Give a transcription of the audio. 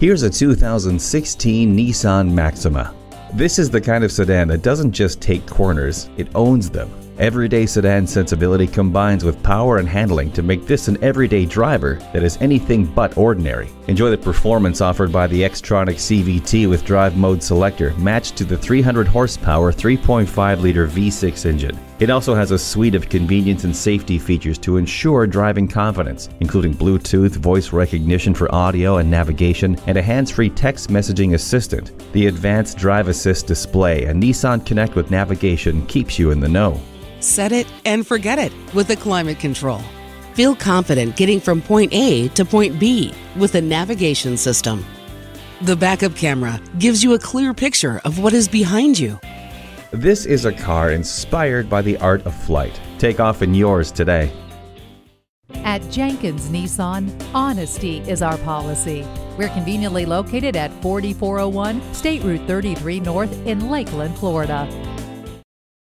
Here's a 2016 Nissan Maxima. This is the kind of sedan that doesn't just take corners, it owns them. Everyday sedan sensibility combines with power and handling to make this an everyday driver that is anything but ordinary. Enjoy the performance offered by the Xtronic CVT with drive mode selector matched to the 300 horsepower 3.5-liter V6 engine. It also has a suite of convenience and safety features to ensure driving confidence, including Bluetooth, voice recognition for audio and navigation, and a hands-free text messaging assistant. The advanced drive assist display and NissanConnect with navigation keeps you in the know. Set it and forget it with the climate control. Feel confident getting from point A to point B with the navigation system. The backup camera gives you a clear picture of what is behind you. This is a car inspired by the art of flight. Take off in yours today. At Jenkins Nissan, honesty is our policy. We're conveniently located at 4401 State Route 33 North in Lakeland, Florida.